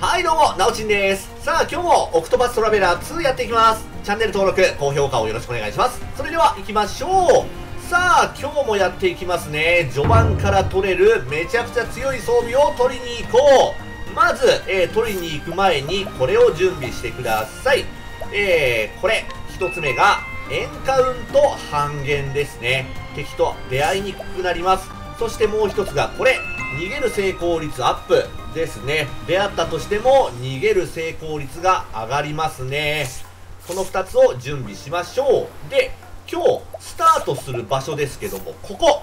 はいどうも、なおちんです。さあ今日もオクトパストラベラー2やっていきます。チャンネル登録、高評価をよろしくお願いします。それでは行きましょう。さあ今日もやっていきますね。序盤から取れるめちゃくちゃ強い装備を取りに行こう。まず、取りに行く前にこれを準備してください。これ、一つ目がエンカウント半減ですね。敵と出会いにくくなります。そしてもう一つがこれ、逃げる成功率アップですね。出会ったとしても逃げる成功率が上がりますね。この2つを準備しましょう。で、今日スタートする場所ですけども、ここ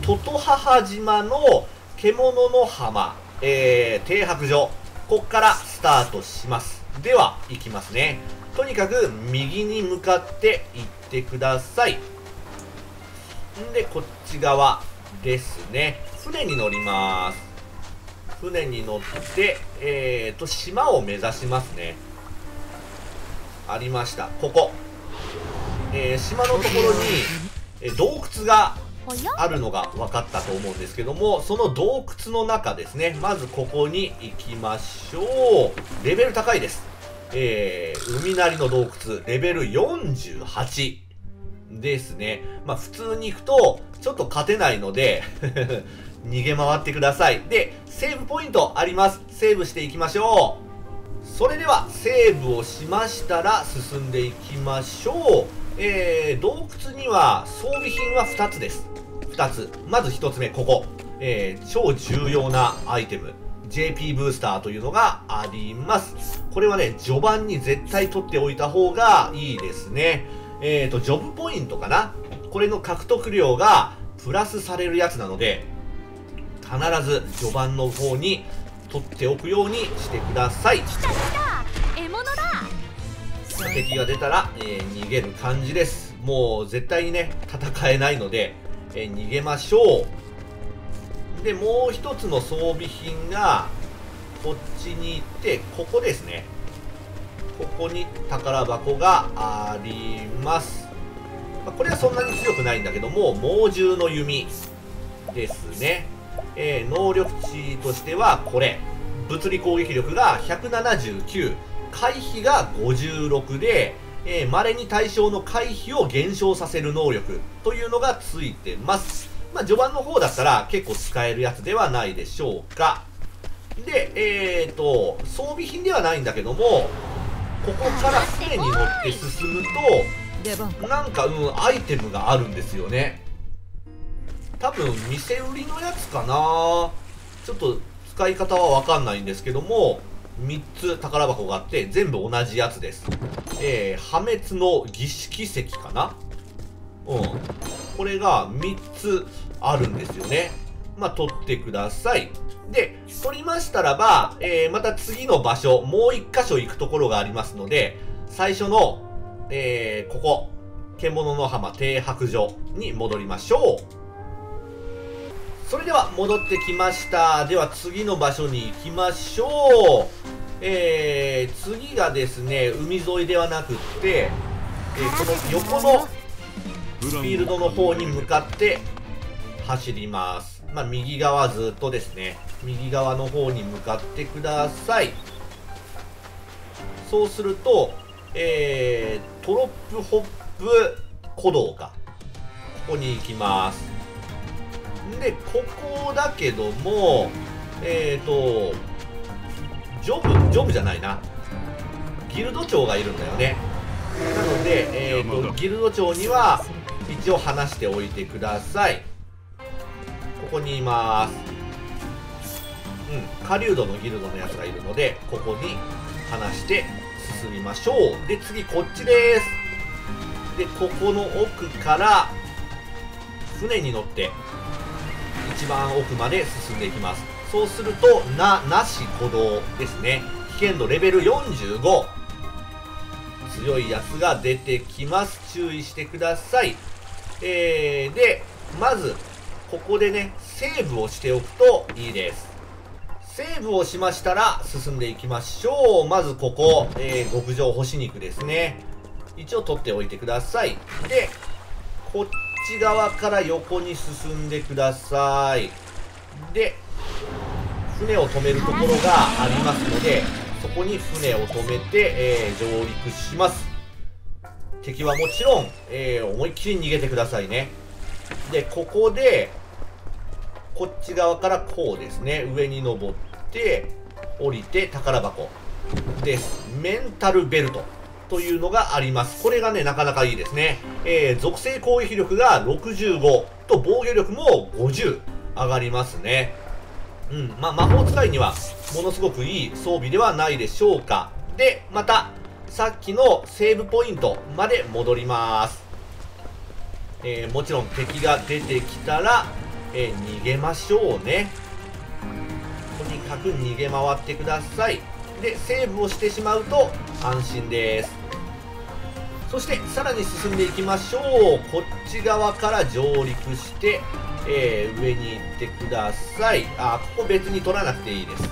トトハハ島の獣の浜、停泊所、ここからスタートします。では行きますね。とにかく右に向かって行ってください。んでこっち側ですね。船に乗ります。船に乗って、島を目指しますね。ありました。ここ。島のところに、洞窟があるのが分かったと思うんですけども、その洞窟の中ですね。まずここに行きましょう。レベル高いです。海なりの洞窟、レベル48。ですね。まあ普通に行くと、ちょっと勝てないので、逃げ回ってください。で、セーブポイントあります。セーブしていきましょう。それでは、セーブをしましたら、進んでいきましょう。洞窟には装備品は2つです。2つ。まず1つ目、ここ。超重要なアイテム。JP ブースターというのがあります。これはね、序盤に絶対取っておいた方がいいですね。ジョブポイントかな？これの獲得量がプラスされるやつなので、必ず序盤の方に取っておくようにしてください。来た来た！獲物だ！敵が出たら、逃げる感じです。もう絶対にね、戦えないので、逃げましょう。で、もう一つの装備品が、こっちに行って、ここですね。ここに宝箱があります。これはそんなに強くないんだけども、猛獣の弓ですね。能力値としてはこれ。物理攻撃力が179、回避が56で、稀に対象の回避を減少させる能力というのがついてます。まあ、序盤の方だったら結構使えるやつではないでしょうか。で、装備品ではないんだけども、ここから船に乗って進むと、なんか、アイテムがあるんですよね。多分、店売りのやつかな。ちょっと、使い方はわかんないんですけども、3つ宝箱があって、全部同じやつです。破滅の儀式石かな？うん。これが3つあるんですよね。まあ、取ってください。で、取りましたらば、また次の場所、もう一箇所行くところがありますので、最初の、ここ、獣の浜停泊所に戻りましょう。それでは、戻ってきました。では、次の場所に行きましょう。次がですね、海沿いではなくって、この横のフィールドの方に向かって走ります。まあ、右側ずっとですね、右側の方に向かってください。そうすると、トロップホップ鼓動か。ここに行きます。で、ここだけども、ジョブじゃないな。ギルド長がいるんだよね。なので、ギルド長には一応話しておいてください。ここにいます。うん。狩人のギルドのやつがいるので、ここに離して進みましょう。で、次、こっちです。で、ここの奥から、船に乗って、一番奥まで進んでいきます。そうすると、なし鼓動ですね。危険度レベル45。強いやつが出てきます。注意してください。で、まず、ここでね、セーブをしておくといいです。セーブをしましたら進んでいきましょう。まずここ、極上干し肉ですね。一応取っておいてください。で、こっち側から横に進んでください。で、船を止めるところがありますので、そこに船を止めて、上陸します。敵はもちろん、思いっきり逃げてくださいね。でここでこっち側からこうですね、上に登って降りて宝箱です。メンタルベルトというのがあります。これがねなかなかいいですね。属性攻撃力が65と防御力も50上がりますね。まあ魔法使いにはものすごくいい装備ではないでしょうか。でまたさっきのセーブポイントまで戻ります。もちろん敵が出てきたら、逃げましょうね。とにかく逃げ回ってください。でセーブをしてしまうと安心です。そしてさらに進んでいきましょう。こっち側から上陸して、上に行ってください。あ、ここ別に取らなくていいです。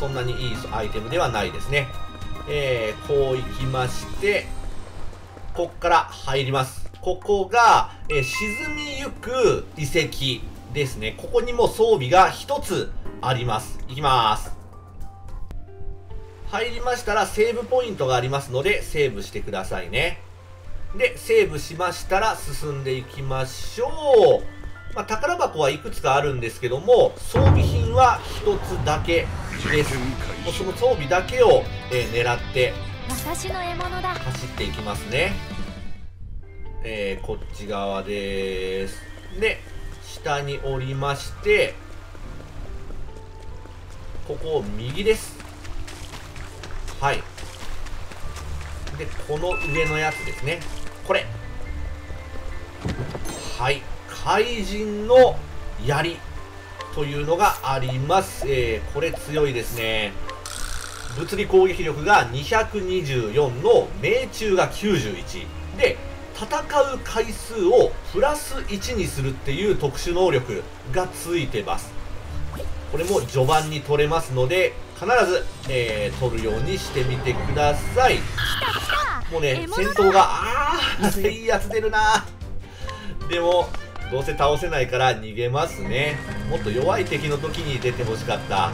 そんなにいいアイテムではないですね。こう行きましてこっから入ります。ここが、沈みゆく遺跡ですね。ここにも装備が1つあります。いきます。入りましたらセーブポイントがありますのでセーブしてくださいね。でセーブしましたら進んでいきましょう。宝箱はいくつかあるんですけども、装備品は1つだけです。もうその装備だけを、狙って走っていきますね。こっち側です。で下に降りまして、ここを右です。はい。でこの上のやつですね、これ。はい、怪人の槍というのがあります。これ強いですね。物理攻撃力が224の命中が91で、戦う回数をプラス1にするっていう特殊能力がついてます。これも序盤に取れますので必ず、取るようにしてみてください。もうね戦闘がいいやつ出るな。でもどうせ倒せないから逃げますね。もっと弱い敵の時に出てほしかった。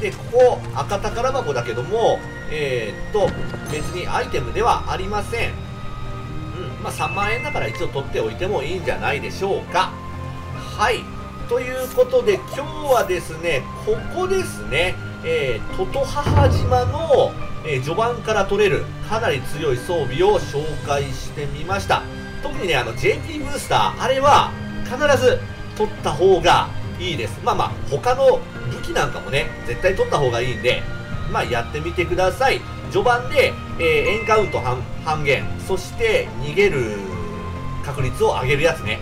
でここ赤宝箱だけども別にアイテムではありません。まあ3万円だから一応取っておいてもいいんじゃないでしょうか。はい。ということで今日はですね、ここですね、トト母島の、序盤から取れるかなり強い装備を紹介してみました。特にね、JP ブースター、あれは必ず取った方がいいです。まあまあ、他の武器なんかもね、絶対取った方がいいんで、まあやってみてください。序盤で、エンカウント半減、そして逃げる確率を上げるやつね、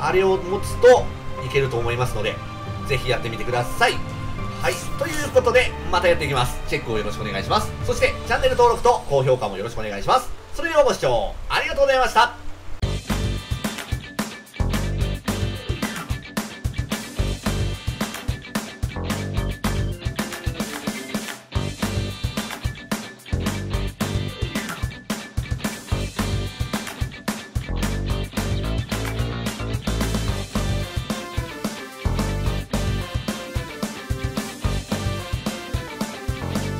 あれを持つといけると思いますので、ぜひやってみてください。はい、ということでまたやっていきます。チェックをよろしくお願いします。そしてチャンネル登録と高評価もよろしくお願いします。それではご視聴ありがとうございました。